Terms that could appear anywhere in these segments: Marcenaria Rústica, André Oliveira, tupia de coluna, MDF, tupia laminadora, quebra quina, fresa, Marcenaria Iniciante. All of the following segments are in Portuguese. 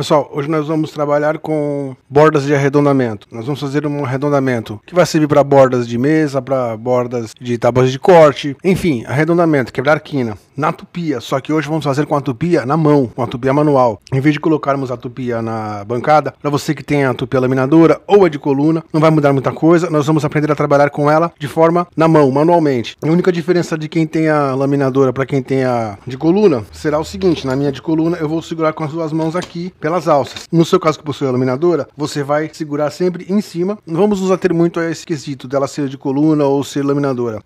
Pessoal, hoje nós vamos trabalhar com bordas de arredondamento. Nós vamos fazer um arredondamento que vai servir para bordas de mesa, para bordas de tábuas de corte, enfim, arredondamento, quebrar quina, na tupia. Só que hoje vamos fazer com a tupia na mão, com a tupia manual. Em vez de colocarmos a tupia na bancada, para você que tem a tupia laminadora ou a de coluna, não vai mudar muita coisa. Nós vamos aprender a trabalhar com ela de forma na mão, manualmente. A única diferença de quem tem a laminadora para quem tem a de coluna será o seguinte: na minha de coluna eu vou segurar com as duas mãos aqui, pelas alças. No seu caso que possui a laminadora, você vai segurar sempre em cima. Não vamos nos ater muito a esse quesito dela ser de coluna ou ser laminadora.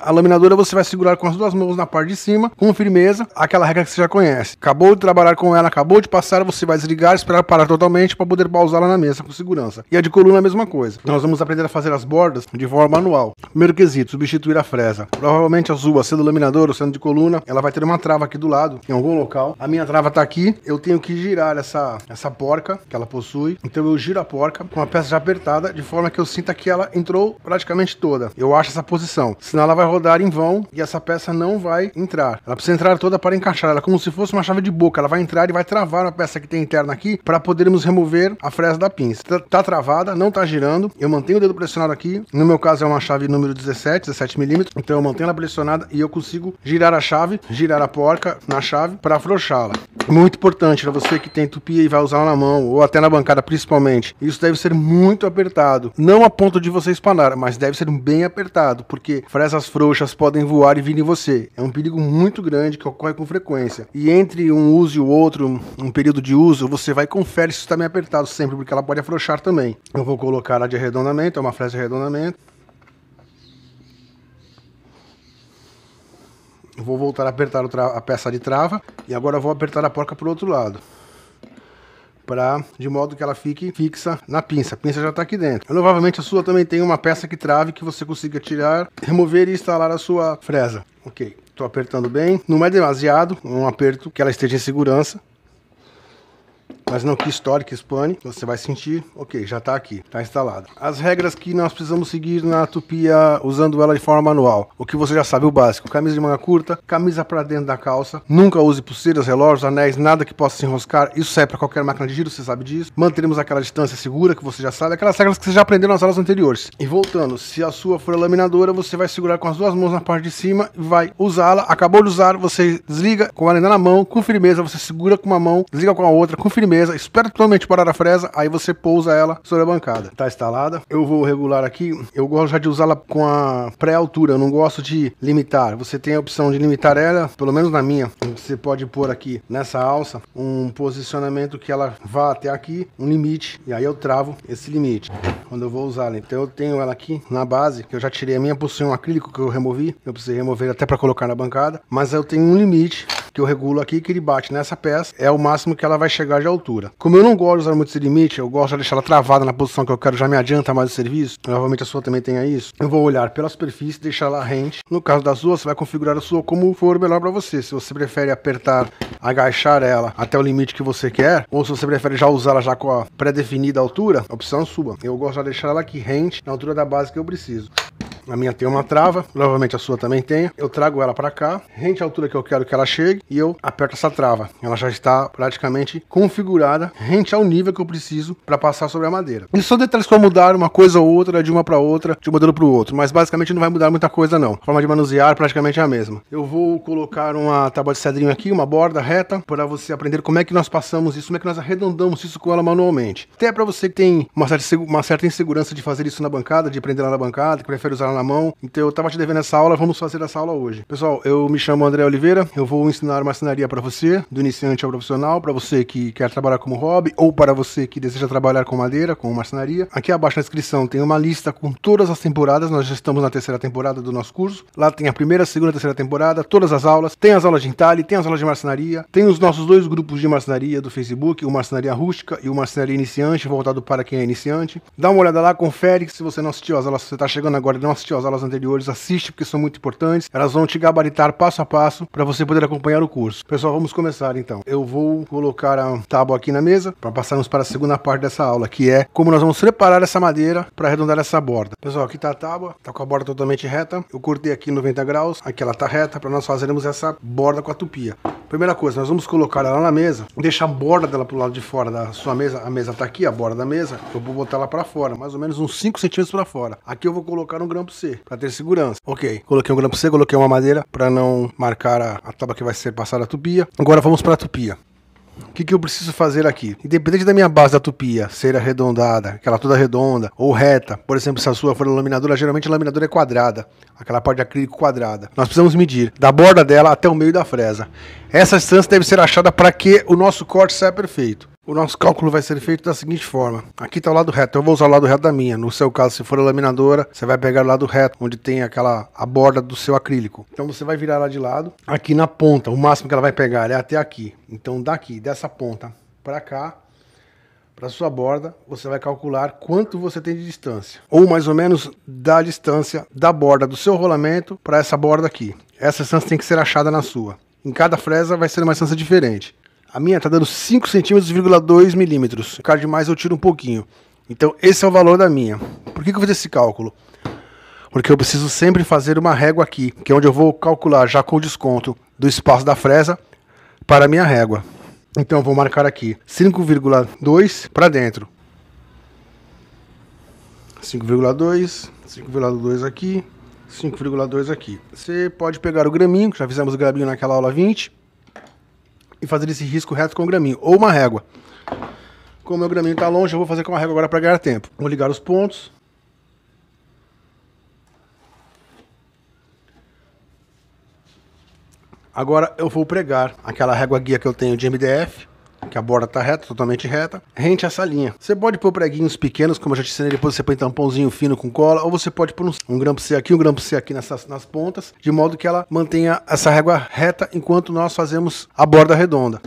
A laminadora você vai segurar com as duas mãos na parte de cima, com firmeza, aquela regra que você já conhece. Acabou de trabalhar com ela, acabou de passar, você vai desligar, esperar parar totalmente para poder pausá-la na mesa com segurança. E a de coluna é a mesma coisa. Então, nós vamos aprender a fazer as bordas de forma manual. Primeiro quesito, substituir a fresa. Provavelmente a sua, sendo laminadora ou sendo de coluna, ela vai ter uma trava aqui do lado, em algum local. A minha trava está aqui, eu tenho que girar essa porca que ela possui. Então eu giro a porca com a peça já apertada, de forma que eu sinta que ela entrou praticamente toda. Eu acho essa posição, senão ela vai rodar em vão e essa peça não vai entrar. Ela precisa entrar toda para encaixar. Ela é como se fosse uma chave de boca, ela vai entrar e vai travar a peça que tem interna aqui, para podermos remover a fresa da pinça. Tá travada, não tá girando, eu mantenho o dedo pressionado aqui. No meu caso é uma chave número 17 mm, então eu mantenho ela pressionada e eu consigo girar a chave, girar a porca na chave para afrouxá-la. Muito importante para você que tem tupia e vai usar na mão ou até na bancada principalmente. Isso deve ser muito apertado, não a ponto de você espanar, mas deve ser bem apertado, porque fresas frouxas podem voar e vir em você. É um perigo muito grande que ocorre com frequência. E entre um uso e o outro, um período de uso, você vai e confere se está bem apertado sempre, porque ela pode afrouxar também. Eu vou colocar a de arredondamento, é uma fresa de arredondamento. Eu vou voltar a apertar a peça de trava e agora eu vou apertar a porca para o outro lado, de modo que ela fique fixa na pinça. A pinça já está aqui dentro. Provavelmente a sua também tem uma peça que trave, que você consiga tirar, remover e instalar a sua fresa. Ok, estou apertando bem, não é demasiado, um aperto que ela esteja em segurança, mas não que estoure, que espane. Você vai sentir, ok, já está aqui, está instalado. As regras que nós precisamos seguir na tupia usando ela de forma manual. O que você já sabe, o básico: camisa de manga curta, camisa para dentro da calça. Nunca use pulseiras, relógios, anéis, nada que possa se enroscar. Isso serve para qualquer máquina de giro, você sabe disso. Manteremos aquela distância segura que você já sabe, aquelas regras que você já aprendeu nas aulas anteriores. E voltando, se a sua for a laminadora, você vai segurar com as duas mãos na parte de cima e vai usá-la. Acabou de usar, você desliga com ela ainda na mão, com firmeza. Você segura com uma mão, desliga com a outra, com firmeza. Espera totalmente parar a fresa, aí você pousa ela sobre a bancada. Tá instalada. Eu vou regular aqui. Eu gosto já de usá-la com a pré-altura, eu não gosto de limitar. Você tem a opção de limitar ela, pelo menos na minha. Você pode pôr aqui nessa alça um posicionamento que ela vá até aqui, um limite, e aí eu travo esse limite quando eu vou usá-la. Então eu tenho ela aqui na base, que eu já tirei a minha, possui um acrílico que eu removi. Eu precisei remover até para colocar na bancada, mas eu tenho um limite que eu regulo aqui, que ele bate nessa peça, é o máximo que ela vai chegar de altura. Como eu não gosto de usar muito esse limite, eu gosto de deixar ela travada na posição que eu quero, já me adianta mais o serviço. Provavelmente a sua também tenha isso. Eu vou olhar pela superfície, deixar ela rente. No caso da sua, você vai configurar a sua como for melhor para você. Se você prefere apertar, agachar ela até o limite que você quer, ou se você prefere já usá-la já com a pré-definida altura, a opção é sua. Eu gosto de deixar ela aqui rente, na altura da base que eu preciso. A minha tem uma trava, provavelmente a sua também tem. Eu trago ela para cá, rente a altura que eu quero que ela chegue, e eu aperto essa trava. Ela já está praticamente configurada, rente ao nível que eu preciso para passar sobre a madeira. E só detalhes para mudar uma coisa ou outra, de uma para outra, de um modelo para o outro, mas basicamente não vai mudar muita coisa não. A forma de manusear praticamente é a mesma. Eu vou colocar uma tábua de cedrinho aqui, uma borda reta, para você aprender como é que nós passamos isso, como é que nós arredondamos isso com ela manualmente. Até para você que tem uma certa insegurança de fazer isso na bancada, de prender ela na bancada, que prefere usar na mão. Então eu tava te devendo essa aula, vamos fazer essa aula hoje. Pessoal, eu me chamo André Oliveira, eu vou ensinar marcenaria para você, do iniciante ao profissional, para você que quer trabalhar como hobby ou para você que deseja trabalhar com madeira, com marcenaria. Aqui abaixo na descrição tem uma lista com todas as temporadas, nós já estamos na 3ª temporada do nosso curso. Lá tem a 1ª, 2ª, 3ª temporada, todas as aulas, tem as aulas de entalhe, tem as aulas de marcenaria, tem os nossos dois grupos de marcenaria do Facebook, o Marcenaria Rústica e o Marcenaria Iniciante, voltado para quem é iniciante. Dá uma olhada lá, confere, se você não assistiu as aulas, você tá chegando agora e não assistiu assistiu às aulas anteriores, assiste porque são muito importantes. Elas vão te gabaritar passo a passo para você poder acompanhar o curso. Pessoal, vamos começar então. Eu vou colocar a tábua aqui na mesa para passarmos para a segunda parte dessa aula, que é como nós vamos preparar essa madeira para arredondar essa borda. Pessoal, aqui está a tábua, está com a borda totalmente reta. Eu cortei aqui 90 graus, aqui ela está reta para nós fazermos essa borda com a tupia. Primeira coisa, nós vamos colocar ela na mesa, deixar a borda dela pro lado de fora da sua mesa. A mesa está aqui, a borda da mesa, eu vou botar ela para fora, mais ou menos uns 5 centímetros para fora. Aqui eu vou colocar um grampo C para ter segurança. Ok, coloquei um grampo C, coloquei uma madeira para não marcar a tábua que vai ser passada a tupia. Agora vamos para a tupia. O que eu preciso fazer aqui? Independente da minha base da tupia ser arredondada, aquela toda redonda ou reta, por exemplo, se a sua for a laminadora, geralmente a laminadora é quadrada, aquela parte de acrílico quadrada. Nós precisamos medir da borda dela até o meio da fresa. Essa distância deve ser achada para que o nosso corte saia perfeito. O nosso cálculo vai ser feito da seguinte forma. Aqui está o lado reto, eu vou usar o lado reto da minha. No seu caso, se for a laminadora, você vai pegar o lado reto, onde tem a borda do seu acrílico. Então você vai virar ela de lado. Aqui na ponta, o máximo que ela vai pegar é até aqui. Então daqui, dessa ponta para cá, para sua borda, você vai calcular quanto você tem de distância. Ou mais ou menos da distância da borda do seu rolamento para essa borda aqui. Essa distância tem que ser achada na sua. Em cada fresa vai ser uma distância diferente. A minha está dando 5 centímetros,2 milímetros. Se ficar demais eu tiro um pouquinho. Então esse é o valor da minha. Por que eu fiz esse cálculo? Porque eu preciso sempre fazer uma régua aqui, que é onde eu vou calcular já com o desconto do espaço da fresa para a minha régua. Então eu vou marcar aqui 5,2 para dentro. 5,2, 5,2 aqui, 5,2 aqui. Você pode pegar o graminho, que já fizemos o graminho naquela aula 20. E fazer esse risco reto com o graminho, ou uma régua. Como meu graminho está longe, eu vou fazer com uma régua agora para ganhar tempo. Vou ligar os pontos. Agora eu vou pregar aquela régua guia que eu tenho de MDF, que a borda está reta, totalmente reta, rente essa linha. Você pode pôr preguinhos pequenos, como eu já te ensinei, depois você põe tampãozinho fino com cola, ou você pode pôr um grampo C aqui, um grampo C aqui nas pontas, de modo que ela mantenha essa régua reta enquanto nós fazemos a borda redonda.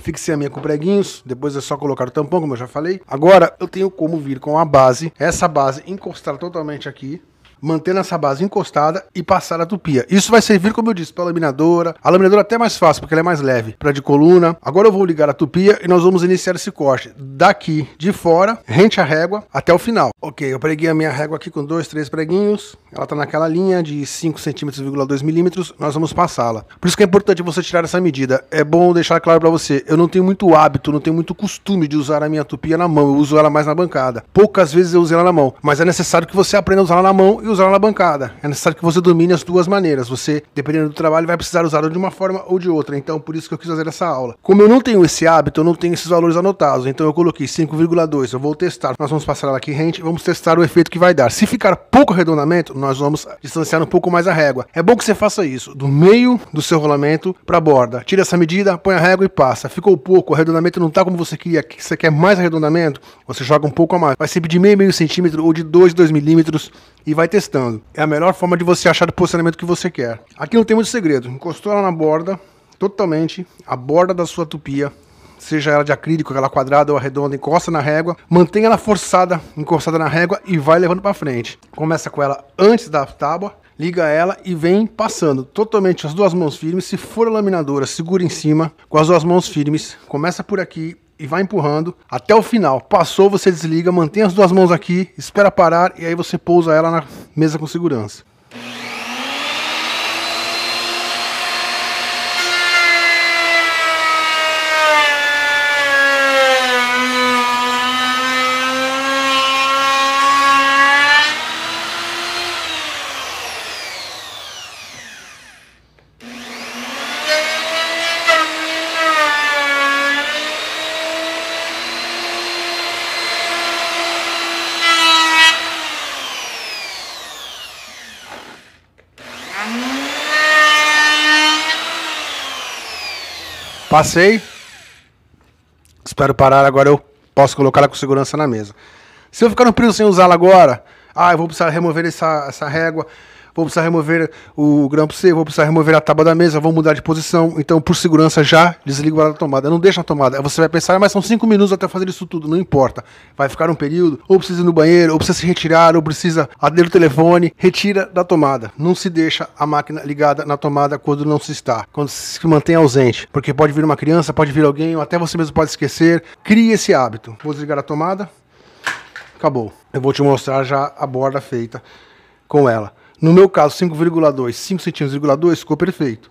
Fixei a minha com preguinhos, depois é só colocar o tampão, como eu já falei. Agora eu tenho como vir com a base, essa base encostar totalmente aqui, mantendo essa base encostada e passar a tupia. Isso vai servir, como eu disse, para a laminadora. A laminadora até é mais fácil, porque ela é mais leve, para de coluna. Agora eu vou ligar a tupia e nós vamos iniciar esse corte daqui de fora, rente a régua, até o final. Ok, eu preguei a minha régua aqui com 2, 3 preguinhos. Ela está naquela linha de 5 centímetros,2 milímetros. Nós vamos passá-la. Por isso que é importante você tirar essa medida. É bom deixar claro para você, eu não tenho muito hábito, não tenho muito costume de usar a minha tupia na mão. Eu uso ela mais na bancada. Poucas vezes eu usei ela na mão, mas é necessário que você aprenda a usar ela na mão e usar na bancada. É necessário que você domine as duas maneiras. Você, dependendo do trabalho, vai precisar usar de uma forma ou de outra. Então, por isso que eu quis fazer essa aula. Como eu não tenho esse hábito, eu não tenho esses valores anotados. Então, eu coloquei 5,2. Eu vou testar. Nós vamos passar ela aqui rente. Vamos testar o efeito que vai dar. Se ficar pouco arredondamento, nós vamos distanciar um pouco mais a régua. É bom que você faça isso. Do meio do seu rolamento para a borda. Tira essa medida, põe a régua e passa. Ficou pouco, o arredondamento não está como você queria. Você quer mais arredondamento? Você joga um pouco a mais. Vai ser de meio centímetro ou de 2 milímetros e vai testando. É a melhor forma de você achar o posicionamento que você quer. Aqui não tem muito segredo. Encostou ela na borda, totalmente, a borda da sua tupia, seja ela de acrílico, aquela quadrada ou redonda, encosta na régua, mantenha ela forçada, encostada na régua e vai levando para frente. Começa com ela antes da tábua, liga ela e vem passando totalmente as duas mãos firmes. Se for a laminadora, segura em cima com as duas mãos firmes. Começa por aqui e vai empurrando até o final. Passou, você desliga, mantém as duas mãos aqui, espera parar e aí você pousa ela na mesa com segurança. Passei, espero parar, agora eu posso colocar ela com segurança na mesa. Se eu ficar um período sem usá-la agora, eu vou precisar remover essa régua, vou precisar remover o grampo C, vou precisar remover a tábua da mesa, vou mudar de posição. Então, por segurança, já desligo a tomada. Não deixa a tomada. Você vai pensar, mas são 5 minutos até fazer isso tudo. Não importa. Vai ficar um período, ou precisa ir no banheiro, ou precisa se retirar, ou precisa atender o telefone. Retira da tomada. Não se deixa a máquina ligada na tomada quando não se está, quando se mantém ausente. Porque pode vir uma criança, pode vir alguém, ou até você mesmo pode esquecer. Crie esse hábito. Vou desligar a tomada. Acabou. Eu vou te mostrar já a borda feita com ela. No meu caso, 5,2, 5 centímetros,2 ficou perfeito.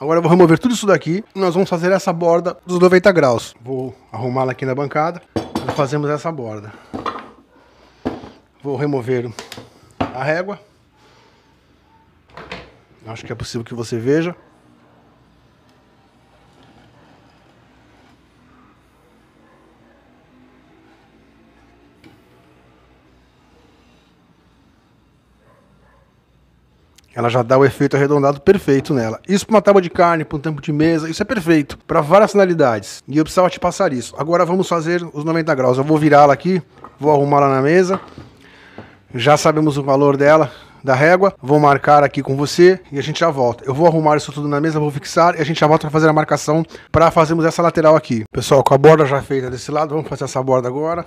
Agora eu vou remover tudo isso daqui e nós vamos fazer essa borda dos 90 graus. Vou arrumá-la aqui na bancada e fazemos essa borda. Vou remover a régua. Acho que é possível que você veja. Ela já dá o efeito arredondado perfeito nela. Isso para uma tábua de carne, para um tampo de mesa, isso é perfeito. Para várias finalidades. E eu precisava te passar isso. Agora vamos fazer os 90 graus. Eu vou virá-la aqui, vou arrumá-la na mesa. Já sabemos o valor dela, da régua. Vou marcar aqui com você e a gente já volta. Eu vou arrumar isso tudo na mesa, vou fixar e a gente já volta para fazer a marcação para fazermos essa lateral aqui. Pessoal, com a borda já feita desse lado, vamos fazer essa borda agora.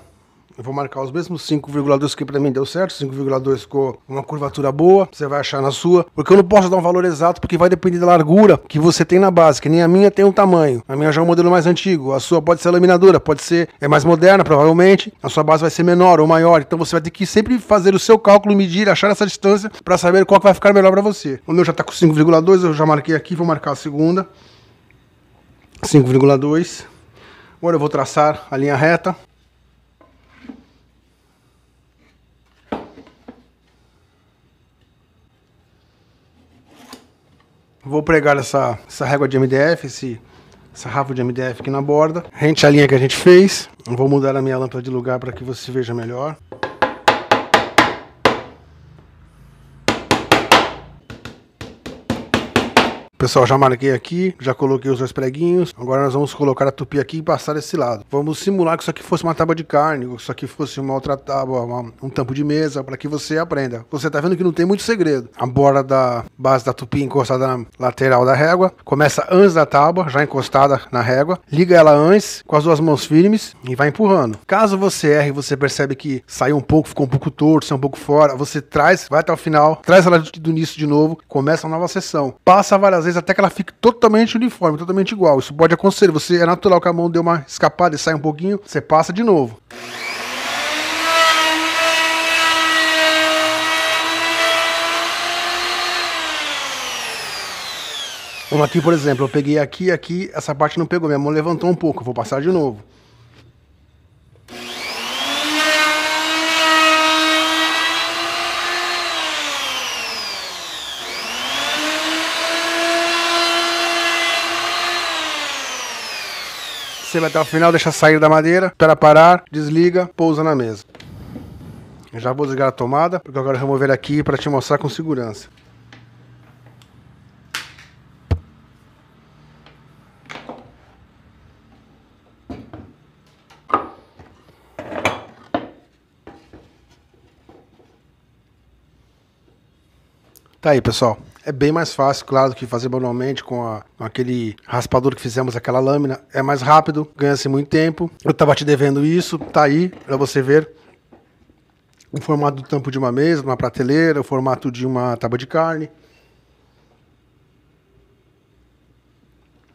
Eu vou marcar os mesmos 5,2 que para mim deu certo. 5,2 com uma curvatura boa. Você vai achar na sua. Porque eu não posso dar um valor exato, porque vai depender da largura que você tem na base. Que nem a minha tem um tamanho. A minha já é um modelo mais antigo. A sua pode ser a laminadora, pode ser mais moderna, provavelmente. A sua base vai ser menor ou maior. Então você vai ter que sempre fazer o seu cálculo, medir, achar essa distância para saber qual que vai ficar melhor para você. O meu já está com 5,2. Eu já marquei aqui. Vou marcar a segunda. 5,2. Agora eu vou traçar a linha reta. Vou pregar essa régua de MDF, essa rafa de MDF aqui na borda. Rente a linha que a gente fez. Vou mudar a minha lâmpada de lugar para que você veja melhor. Pessoal, já marquei aqui, já coloquei os dois preguinhos. Agora nós vamos colocar a tupi aqui e passar desse lado. Vamos simular que isso aqui fosse uma tábua de carne, que isso aqui fosse uma outra tábua, um tampo de mesa, para que você aprenda. Você tá vendo que não tem muito segredo. A borda da base da tupi encostada na lateral da régua. Começa antes da tábua, já encostada na régua. Liga ela antes, com as duas mãos firmes e vai empurrando. Caso você erre e você percebe que saiu um pouco, ficou um pouco torto, saiu um pouco fora, você traz, vai até o final, traz ela do início de novo, começa uma nova sessão. Passa várias vezes até que ela fique totalmente uniforme, totalmente igual. Isso pode acontecer, você é natural que a mão dê uma escapada e sai um pouquinho, você passa de novo. Como aqui, por exemplo, eu peguei aqui, essa parte não pegou, minha mão levantou um pouco, eu vou passar de novo. Você vai até o final, deixa sair da madeira, espera parar, desliga, pousa na mesa. Eu já vou desligar a tomada, porque eu quero remover aqui para te mostrar com segurança. Tá aí, pessoal. É bem mais fácil, claro, do que fazer manualmente com aquele raspador que fizemos, aquela lâmina. É mais rápido, ganha-se muito tempo. Eu tava te devendo isso, tá aí para você ver. O formato do tampo de uma mesa, uma prateleira, o formato de uma tábua de carne.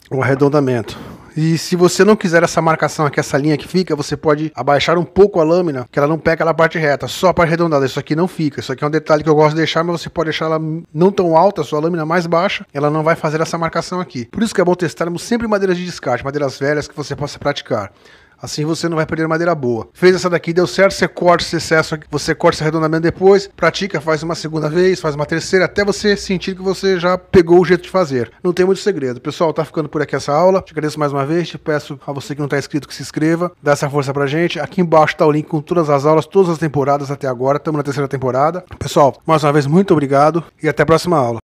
O arredondamento. E se você não quiser essa marcação aqui, essa linha que fica, você pode abaixar um pouco a lâmina, que ela não pega na parte reta, só a parte arredondada. Isso aqui não fica. Isso aqui é um detalhe que eu gosto de deixar, mas você pode deixar ela não tão alta, a sua lâmina mais baixa, ela não vai fazer essa marcação aqui. Por isso que é bom testarmos sempre madeiras de descarte, madeiras velhas que você possa praticar. Assim você não vai perder madeira boa. Fez essa daqui, deu certo, você corta esse excesso aqui, você corta esse arredondamento depois, pratica, faz uma segunda vez, faz uma terceira, até você sentir que você já pegou o jeito de fazer. Não tem muito segredo. Pessoal, tá ficando por aqui essa aula. Te agradeço mais uma vez, te peço a você que não tá inscrito que se inscreva, dá essa força pra gente. Aqui embaixo tá o link com todas as aulas, todas as temporadas até agora, estamos na terceira temporada. Pessoal, mais uma vez, muito obrigado e até a próxima aula.